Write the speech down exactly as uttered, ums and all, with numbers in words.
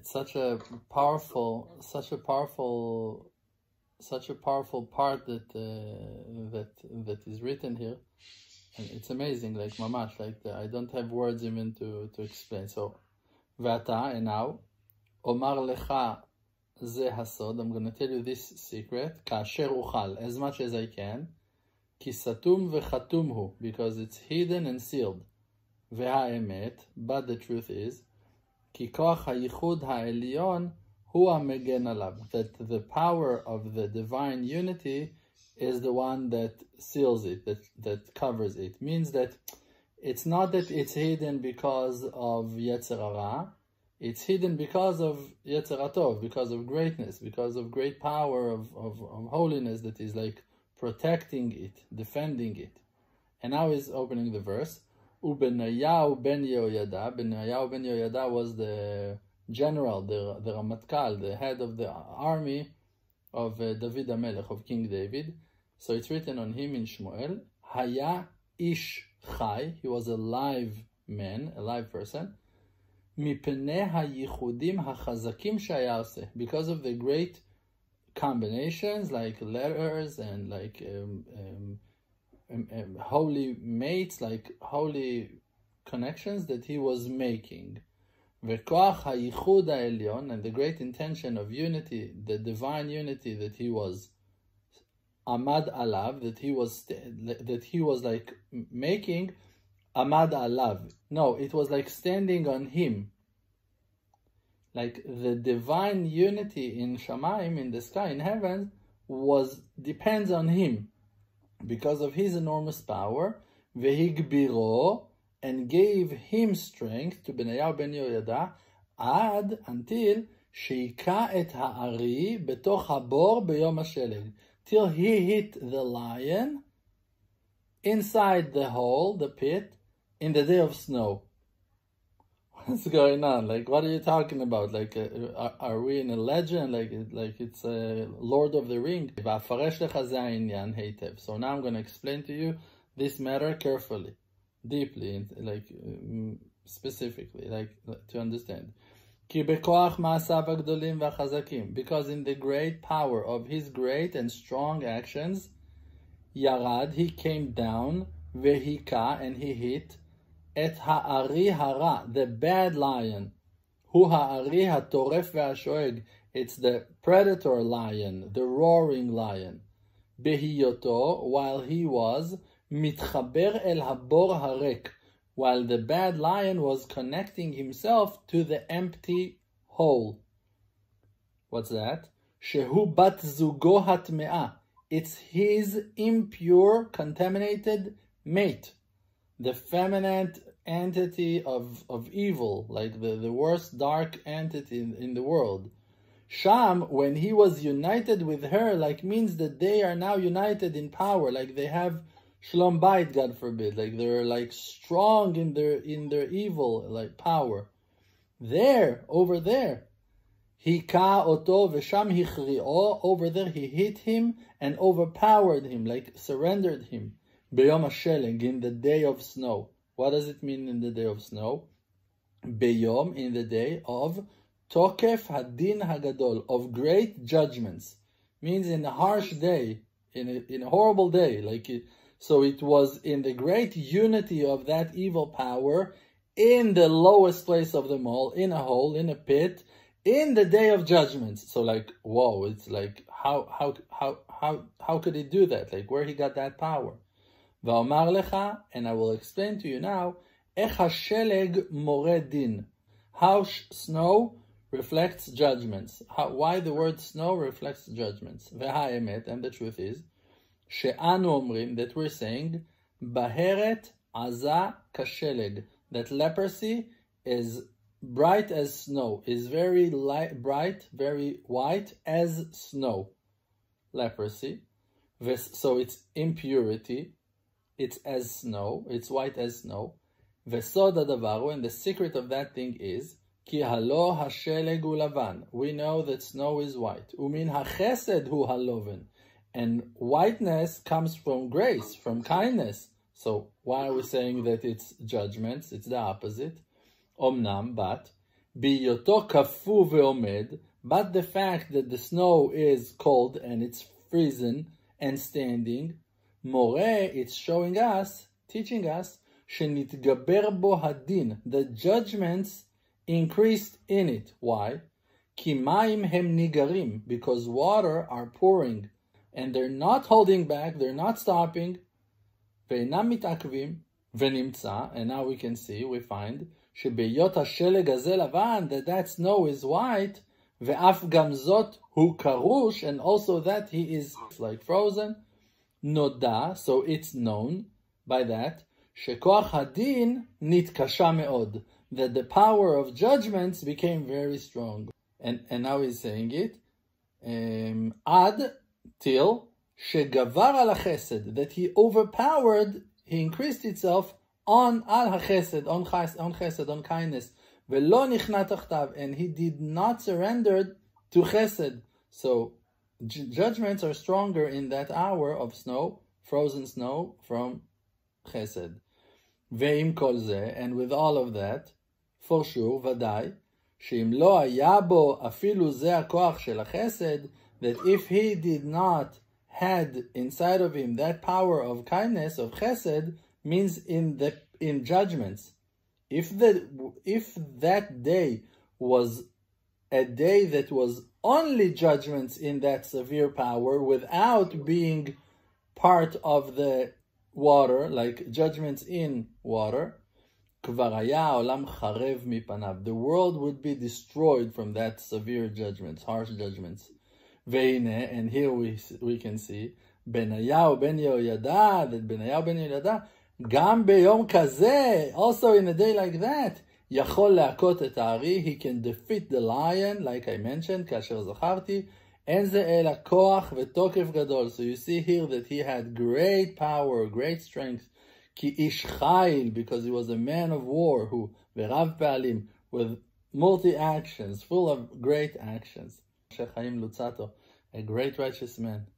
It's such a powerful, such a powerful, such a powerful part that uh, that that is written here, and it's amazing. Like mamash, like the, I don't have words even to to explain. So, vata, and now, omar lecha ze hasod. I'm gonna tell you this secret. Kasher uchal, as much as I can. Kisatum vechatumhu, because it's hidden and sealed. Vehaemet, but the truth is. That the power of the divine unity is the one that seals it, that, that covers it. Means that it's not that it's hidden because of Yetzer Hara, it's hidden because of Yetzeratov, because of greatness, because of great power of, of, of holiness that is like protecting it, defending it. And now he's opening the verse. Benayahu Ben Yehoyada. Benayahu Ben Yehoyada was the general, the, the Ramatkal, the head of the army of uh, David Melech, of King David. So it's written on him in Shmuel, Haya Ish Chai, he was a live man, a live person, because of the great combinations like letters and like um, um, Um, um, holy mates, like holy connections that he was making. And the great intention of unity, the divine unity that he was amad alav, that he was that he was like making amad alav. No, it was like standing on him. Like the divine unity in Shamaim, in the sky, in heaven, was depends on him. Because of his enormous power, vehigbiro, and gave him strength to Benayahu Ben Yehoyada, ad, until sheika et ha'ari betoch habor beyom hasheled, till he hit the lion inside the hole, the pit, in the day of snow. What's going on? Like, what are you talking about? Like, uh, are, are we in a legend? Like, like it's uh, Lord of the Ring. So now I'm going to explain to you this matter carefully, deeply, and like um, specifically, like to understand. Because in the great power of his great and strong actions, Yarad, he came down, vehika, and he hit Et ha'ari hara, the bad lion. Hu ha'ari ha'toref ve'ashoeg. It's the predator lion, the roaring lion. Behiyoto, while he was, mitchaber el habor harek, while the bad lion was connecting himself to the empty hole. What's that? Shehu bat zugo hatme'ah. It's his impure, contaminated mate. The feminine entity of, of evil, like the, the worst dark entity in, in the world. Sham, when he was united with her, like means that they are now united in power, like they have Shlom Bayit, God forbid, like they're like strong in their in their evil like power. There, over there, hika oto vesham hichri'o, over there he hit him and overpowered him, like surrendered him. Beyom HaSheleng, in the day of snow. What does it mean in the day of snow? Beyom, in the day of Tokef Hadin Hagadol, of great judgments. Means in a harsh day, in a, in a horrible day. Like it, so it was in the great unity of that evil power, in the lowest place of them all, in a hole, in a pit, in the day of judgments. So like, whoa, it's like, how, how, how, how, how could he do that? Like where he got that power? Va'omar lecha, and I will explain to you now, ech hasheleg more din, how snow reflects judgments. How, why the word snow reflects judgments. Ve'haemet, and the truth is, she'anu omrim, that we're saying, baheret aza kasheleg, that leprosy is bright as snow, is very light, bright, very white as snow. Leprosy, so it's impurity. It's as snow, it's white as snow. Vesod adavaru, and the secret of that thing is, ki halo hashelegu lavan. We know that snow is white. Umin hachesed hu haloven. And whiteness comes from grace, from kindness. So why are we saying that it's judgments? It's the opposite. Omnam, but Biyoto kafu ve'omed, but the fact that the snow is cold and it's freezing and standing, more, it's showing us, teaching us, shenitgaber bo hadin, the judgments increased in it. Why? Ki maim hem nigarim, because water are pouring, and they're not holding back, they're not stopping. Ve'inam mitakvim ve'nimtza, and now we can see, we find, shebeyot hasheleg hazeh lavan, that that snow is white, ve'af gam zot hu karush, and also that he is like frozen. Noda, so it's known by that, shekoach hadin nitkasha me'od, that the power of judgments became very strong. And, and now he's saying it, um, ad, till, shegavar al hachesed, that he overpowered, he increased itself on al hachesed, on chesed, on kindness, velo nichna tachtav, and he did not surrender to chesed. So judgments are stronger in that hour of snow, frozen snow from chesed. Ve'im kol zeh, and with all of that, for sure, vadai, she'im lo haya bo afilu zeh hakoach shel hachesed, that if he did not had inside of him that power of kindness, of chesed, means in the in judgments. If the if that day was a day that was only judgments in that severe power, without being part of the water, like judgments in water, the world would be destroyed from that severe judgments, harsh judgments. And here we we can see Benayahu Ben Yehoyada, that Benayahu Ben Yehoyada, gam beyom kazeh, also in a day like that, yachol le'akot et ha'ari, he can defeat the lion, like I mentioned, kasher zacharti, en ze el hakoach ve'tokef gadol. So you see here that he had great power, great strength, ki ish chayil, because he was a man of war, who verav pe'alim, with multi actions, full of great actions. A great righteous man.